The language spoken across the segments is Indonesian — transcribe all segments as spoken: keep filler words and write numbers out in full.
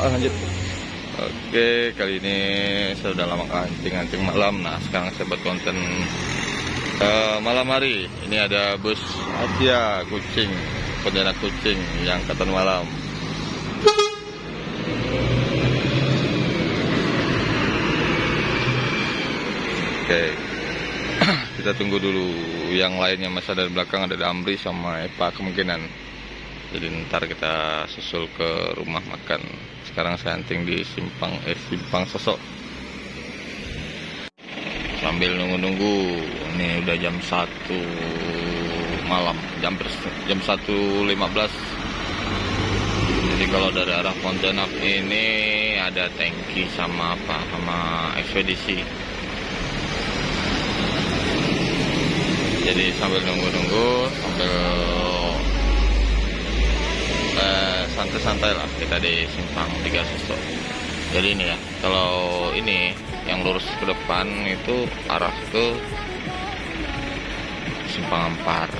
Oh, lanjut. Oke, kali ini saya udah lama ngancing-ngancing malam. Nah, sekarang saya buat konten uh, malam hari. Ini ada bus Asia Kuching, Pontianak Kuching yang angkatan malam. Oke, kita tunggu dulu yang lainnya. Masa dari belakang ada Damri sama Epa kemungkinan. Jadi ntar kita susul ke rumah makan. Sekarang saya hunting di simpang eh simpang sosok. Sambil nunggu-nunggu, ini udah jam satu malam, jam jam satu lima belas. Jadi kalau dari arah Pontianak ini ada tanki sama apa? Sama ekspedisi. Jadi sambil nunggu-nunggu, sambil santai-santai lah kita di simpang tiga sosok. Jadi ini ya, kalau ini yang lurus ke depan itu arah ke simpang Empar.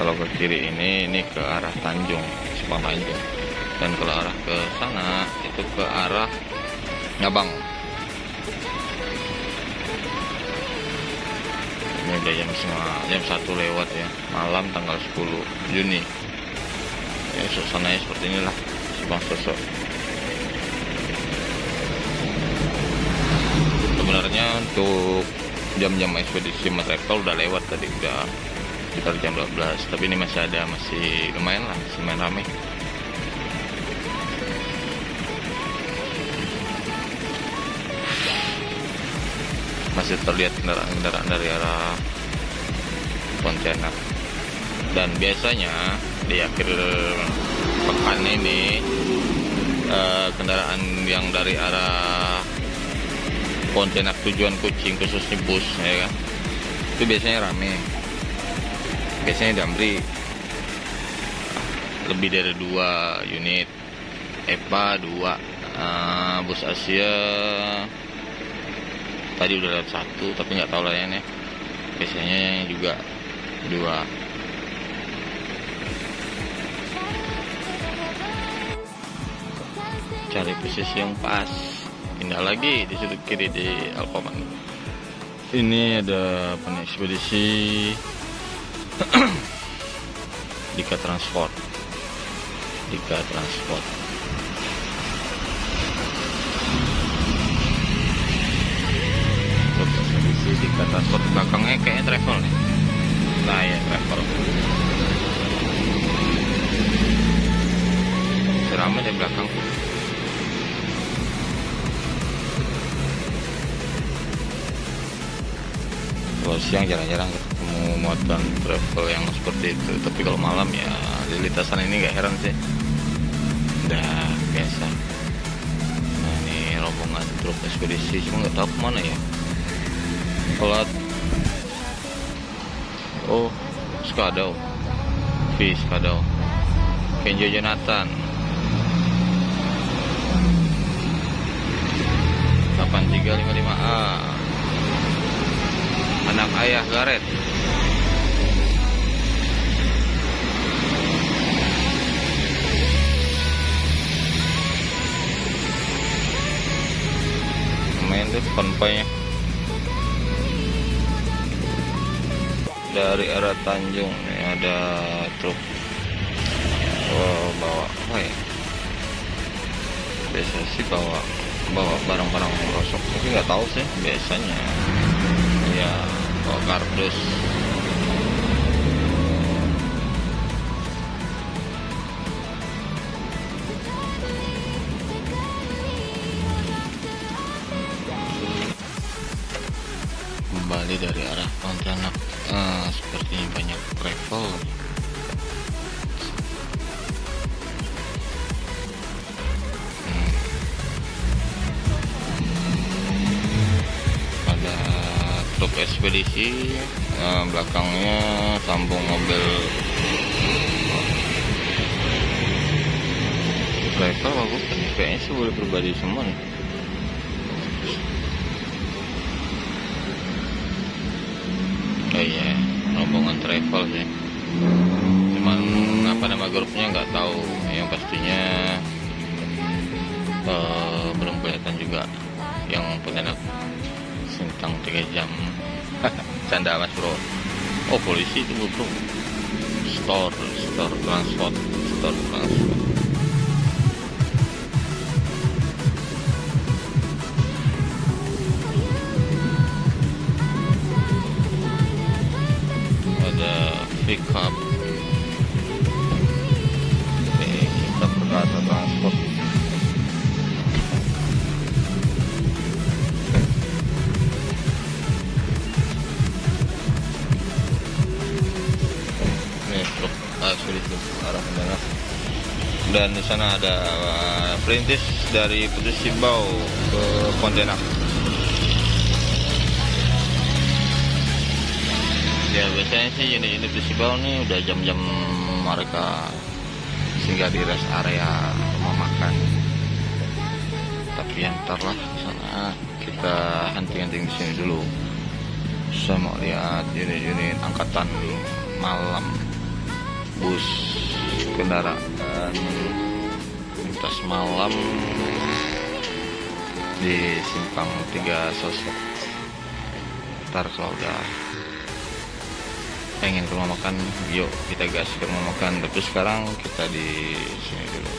Kalau ke kiri ini ini ke arah Tanjung, simpang Tanjung. Dan kalau arah ke sana itu ke arah Ngabang. Ini udah jam setengah jam satu lewat ya, malam tanggal sepuluh Juni. Ya, suasananya seperti inilah simpang sosok. Sebenarnya untuk jam-jam ekspedisi mereka udah lewat tadi, udah sekitar jam dua belas, tapi ini masih ada, masih lumayan lah, masih main rame. Masih terlihat kendaraan-kendaraan dari arah Pontianak. Dan biasanya di akhir pekan ini eh, kendaraan yang dari arah Pontianak tujuan Kuching, khususnya bus ya kan, itu biasanya rame. Biasanya Damri lebih dari dua unit, Epa dua, eh, Bus Asia tadi udah lewat satu tapi nggak tahu lainnya, biasanya juga dua. Cari posisi yang pas, pindah lagi di sudut kiri di Alpaman. Ini ada ekspedisi Dika Transport. Dika Transport. Ekspedisi Dika Transport belakangnya kayaknya travel nih. Nah ya travel. Seramnya di belakang. Kalau siang jarang-jarang ketemu muatan travel yang seperti itu, tapi kalau malam ya di lintasan ini gak heran sih, udah biasa. Nah ini rombongan truk ekspedisi, cuma gak tahu kemana ya. Kalau oh Sekadau, V Sekadau, Kenjo Jonathan, delapan tiga lima lima A. Anak ayah Garet. Main tuh konvoynya dari arah Tanjung. Ini ada truk oh, bawa apa ya? Biasa sih bawa bawa barang-barang rosok, tapi nggak tahu sih biasanya. Ya, bawa kardus. Kembali dari arah Pontianak, eh, sepertinya banyak travel. Ekspedisi nah, belakangnya sambung mobil travel, bagus nih kayaknya sih, boleh pribadi semua nih. Oh iya, rombongan travel sih, cuman apa nama grupnya nggak tahu. Yang pastinya uh, belum kelihatan juga yang Pontianak sentang tiga jam. Canda mas bro. Oh polisi itu bro. Store, store transport, store transport. Ada pickup. Oke, kita berkata transport. Dan di sana ada perintis dari Putussibau ke Pontianak. Ya biasanya sih unit-unit Putussibau nih udah jam-jam mereka singgah di rest area rumah makan. Tapi yang terlah sana kita hunting-hunting di sini dulu. Saya mau lihat unit-unit angkatan malam, bus kendaraan lintas malam di simpang tiga sosok. Ntar kalau udah pengen ke rumah makan, yuk kita gas ke rumah makan. Tapi sekarang kita di sini dulu.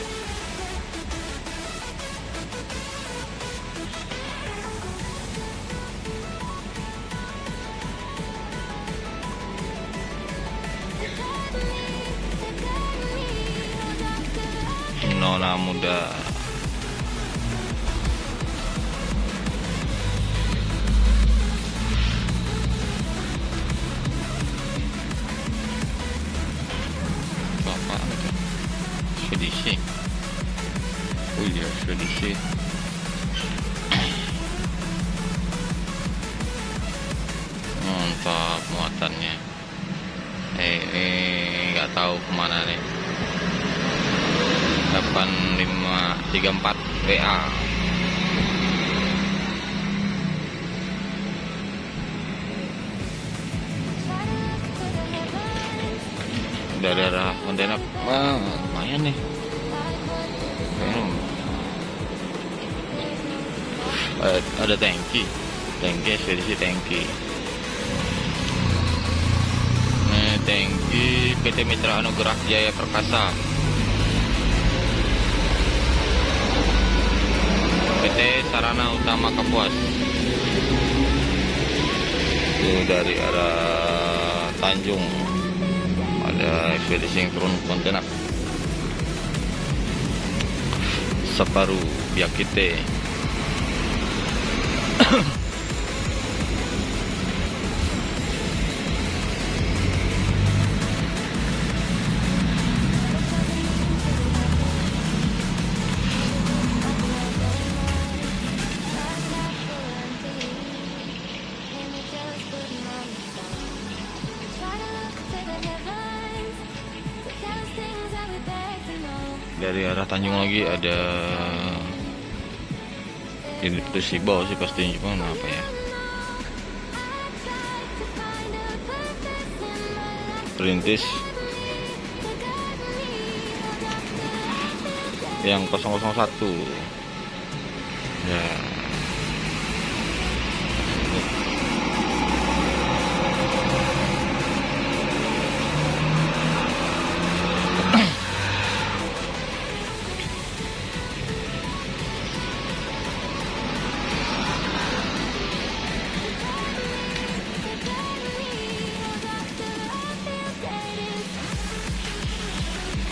Nona muda. Bapak sedih. Oh iya, sedih. Mantap muatannya. Eh, eh nggak tahu kemana nih. delapan lima tiga empat W A. Daerah Pontianak, wah lumayan nih. Hmm. Uh, ada tangki, tangki sedisi tangki. Nah, tangki P T. Mitra Anugerah Jaya Perkasa. P T. Sarana Utama Kepuas. Itu dari arah Tanjung. Ada ekspedisi turun Pontianak. Separuh biak kita. Dari arah Tanjung lagi ada ini Putussibau sih pastinya, cuma apa ya, perintis yang nol nol satu ya.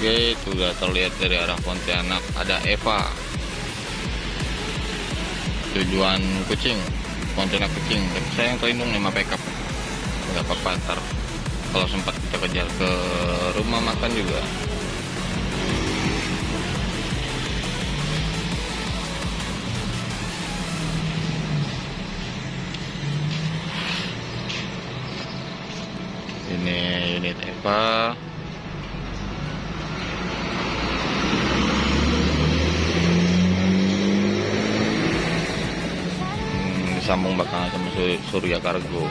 Oke, itu udah terlihat dari arah Pontianak ada Epa tujuan Kuching, Pontianak Kuching. Tapi saya yang terlindung lima pickup, nggak apa-apa, ntar kalau sempat kita kejar ke rumah makan juga. Ini unit Epa. Sambung bakal sama Surya Kargo.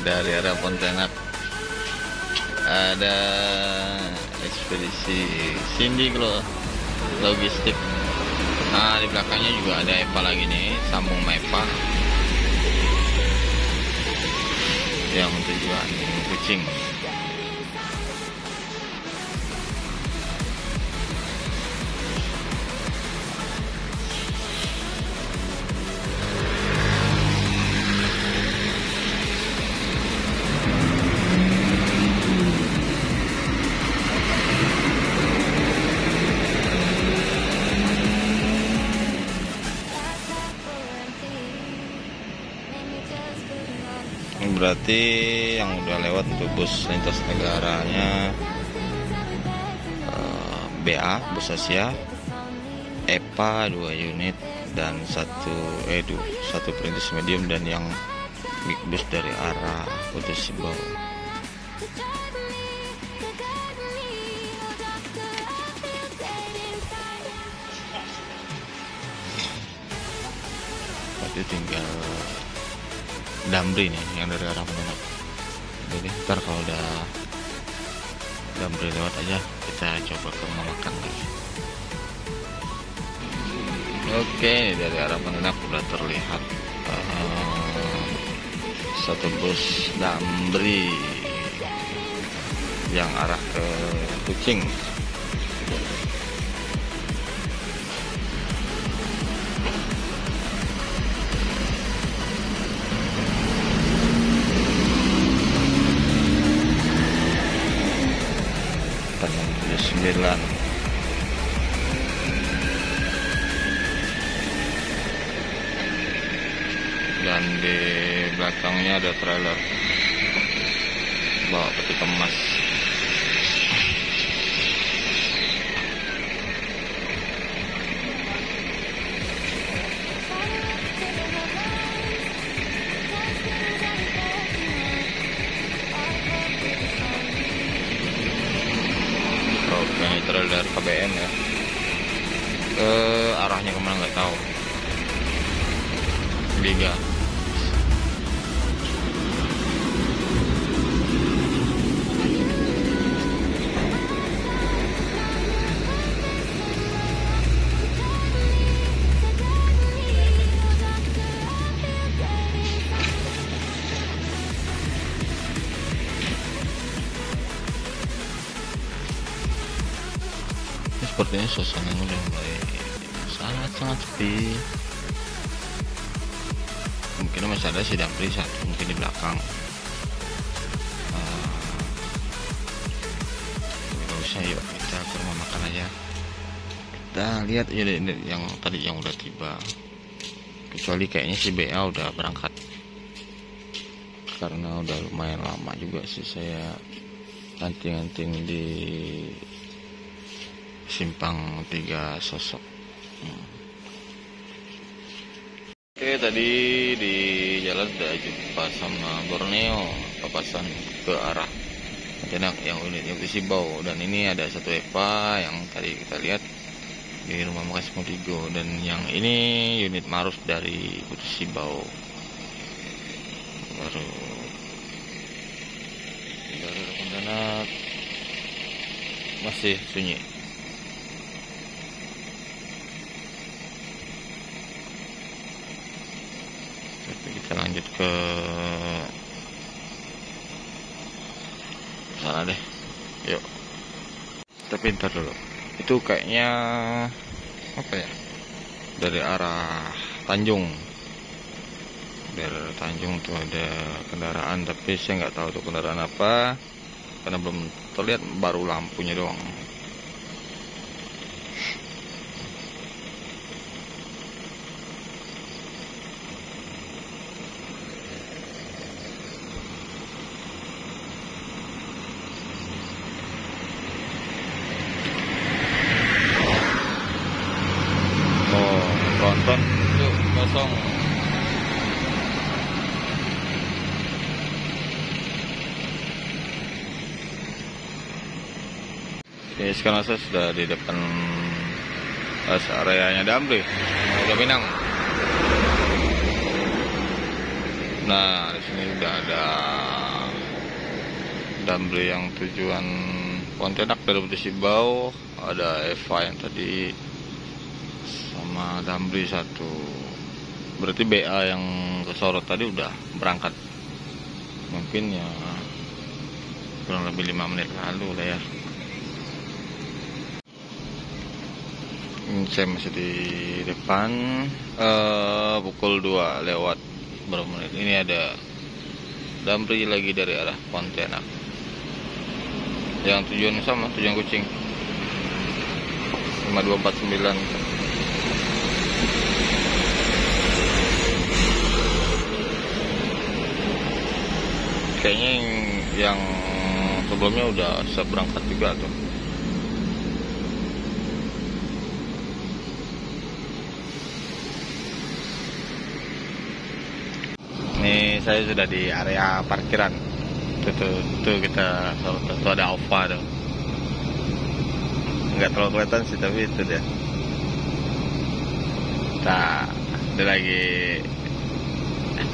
dari arah Pontianak. Ada ekspedisi Cindy Logistik. Nah, di belakangnya juga ada Epa lagi nih, sambung Epa yang tujuan Kuching. Berarti yang udah lewat untuk bus lintas negaranya uh, B A, Bus Asia, Epa dua unit dan satu edu, satu perintis medium, dan yang big bus dari arah Putussibau. Berarti tinggal Damri nih yang dari arah Pontianak. Jadi ntar kalau udah Damri lewat aja, kita coba ke rumah makan lagi. Oke, dari arah Pontianak udah terlihat uh, satu bus Damri yang arah ke Kuching. Sembilan. Dan di belakangnya ada trailer bawa peti kemas. Dari K B N ya, ke arahnya kemana nggak tahu. Liga sepertinya suasananya udah mulai sangat-sangat sepi. Mungkin masih ada si Damri satu mungkin di belakang. Nggak uh, usah, yuk kita ke rumah makan aja. Kita lihat ya yang tadi yang udah tiba. Kecuali kayaknya si B A udah berangkat, karena udah lumayan lama juga sih saya anting-anting di simpang tiga sosok. hmm. Oke, tadi di jalan udah jumpa sama Borneo papasan ke arah Pontianak yang unitnya Putussibau, dan ini ada satu Epa yang tadi kita lihat di rumah makan Semodigo, dan yang ini unit Maruf dari Putussibau baru dari Pontianak. Masih sunyi. Kita lanjut ke sana deh, yuk. Tapi ntar dulu, itu kayaknya apa ya, dari arah Tanjung. Dari arah Tanjung tuh ada kendaraan, tapi saya nggak tahu tuh kendaraan apa karena belum terlihat, baru lampunya doang. Kosong. Oke, sekarang saya sudah di depan rest areanya Damri, Udah Minang. Nah, di sini udah ada Damri yang tujuan Pontianak dari Putussibau, ada Epa yang tadi sama Damri satu. Berarti B A yang kesorot tadi udah berangkat. Mungkin ya kurang lebih lima menit lalu lah ya. Ini saya masih di depan, uh, pukul dua lewat berapa menit. Ini ada Damri lagi dari arah Pontianak, yang tujuan sama, tujuan Kuching lima dua empat sembilan. Kayaknya yang, yang sebelumnya udah bisa berangkat juga tuh. Ini saya sudah di area parkiran. Itu, tuh, tuh kita itu ada Alfa tuh, nggak terlalu kelihatan sih tapi itu dia. Nah, dia lagi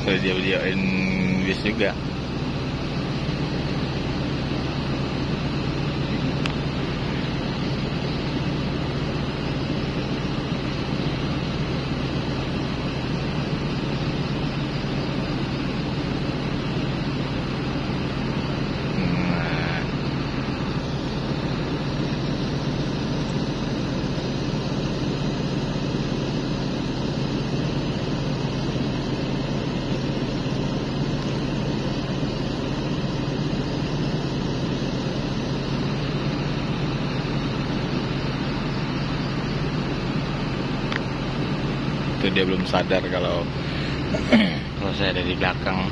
video-videoin bis juga. Dia belum sadar kalau kalau saya ada di belakang.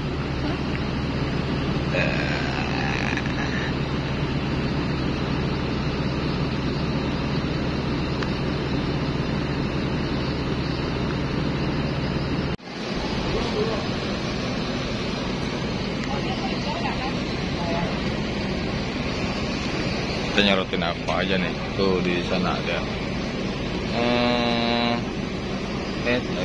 Kita nyorotin apa aja nih? Tuh di sana ada. Hmm. Eh, oh ya. Kayaknya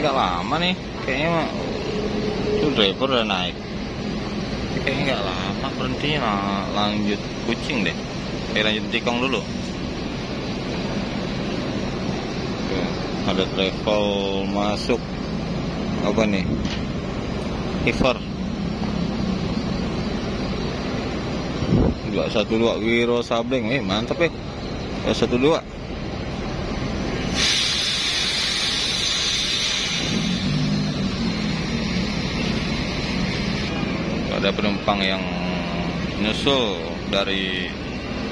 nggak lama nih. Kayaknya mah tuh driver udah naik. Kayaknya nggak lama berhentinya, nah, lanjut Kuching deh. Kayak lanjut Tikong dulu. Ada travel masuk apa nih, Hyper dua satu dua Wiro Sabling, eh mantap ya, dua satu dua. Ada penumpang yang nyusul dari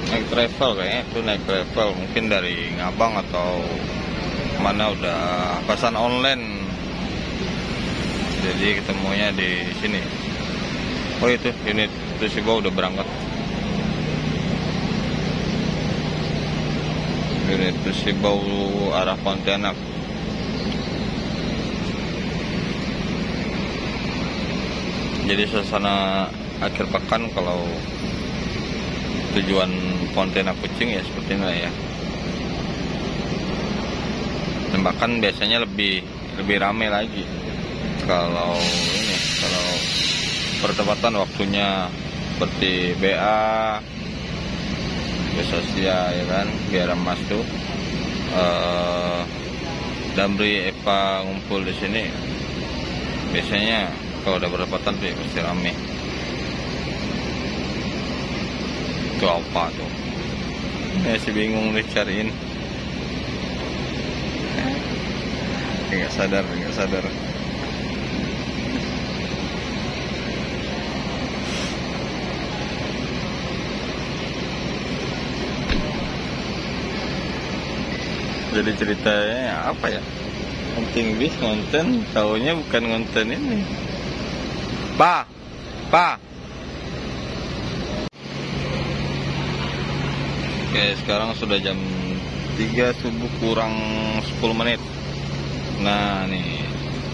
naik travel, kayaknya itu naik travel mungkin dari Ngabang atau mana, udah pesan online jadi ketemunya di sini. Oh itu unit Putussibau udah berangkat, unit Putussibau arah Pontianak. Jadi suasana akhir pekan kalau tujuan Pontianak Kuching ya seperti ini ya. Bahkan biasanya lebih lebih ramai lagi kalau ini, kalau pertepatan waktunya seperti B A, Bus Asia ya kan, biar mas tuh uh, Damri, Epa ngumpul di sini. Biasanya kalau udah pertepatan tuh pasti ramai. Itu apa tuh? Ya sih bingung nih cariin. Nggak sadar, nggak sadar. Jadi ceritanya apa ya? Penting bis konten, taunya bukan konten ini. Pa, pa. Oke, sekarang sudah jam tiga subuh kurang sepuluh menit. Nah nih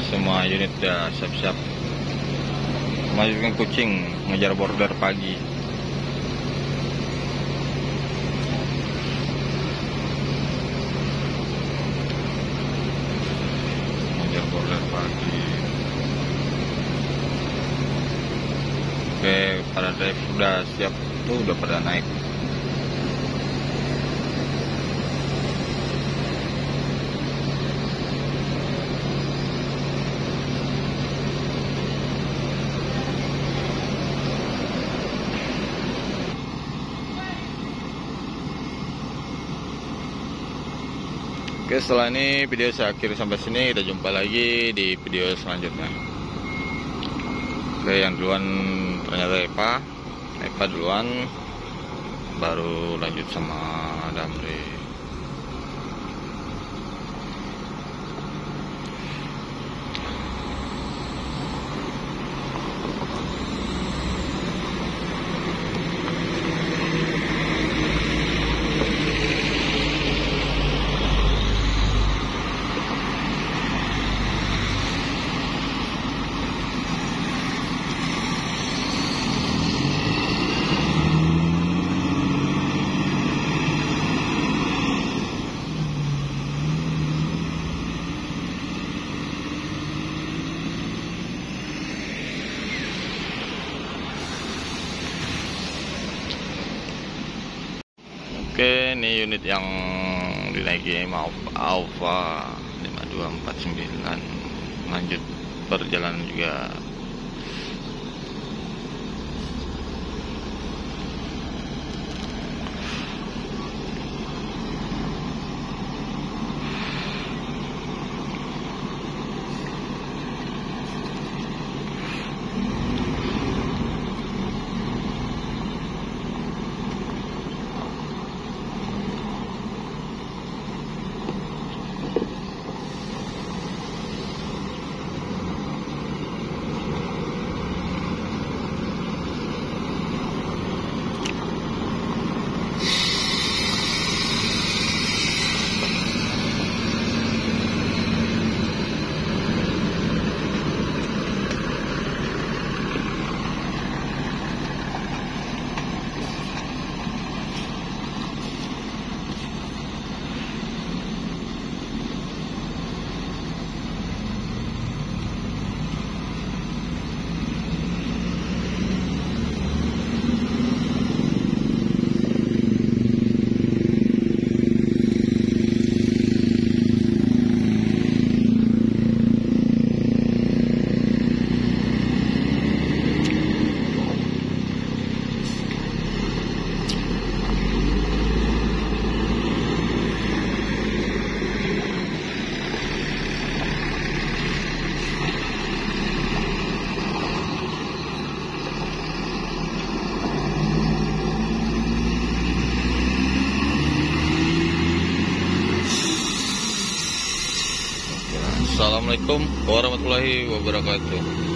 semua unit udah siap-siap melanjutkan Kuching, mengejar border pagi. Mengejar border pagi. Oke, para drive sudah siap tuh, udah pada naik. Oke, setelah ini video saya akhiri sampai sini. Kita jumpa lagi di video selanjutnya. Oke, yang duluan ternyata Epa. Epa duluan, baru lanjut sama Damri. Oke, ini unit yang dinaiki maaf Alfa lima dua empat sembilan lanjut perjalanan juga. Assalamualaikum warahmatullahi wabarakatuh.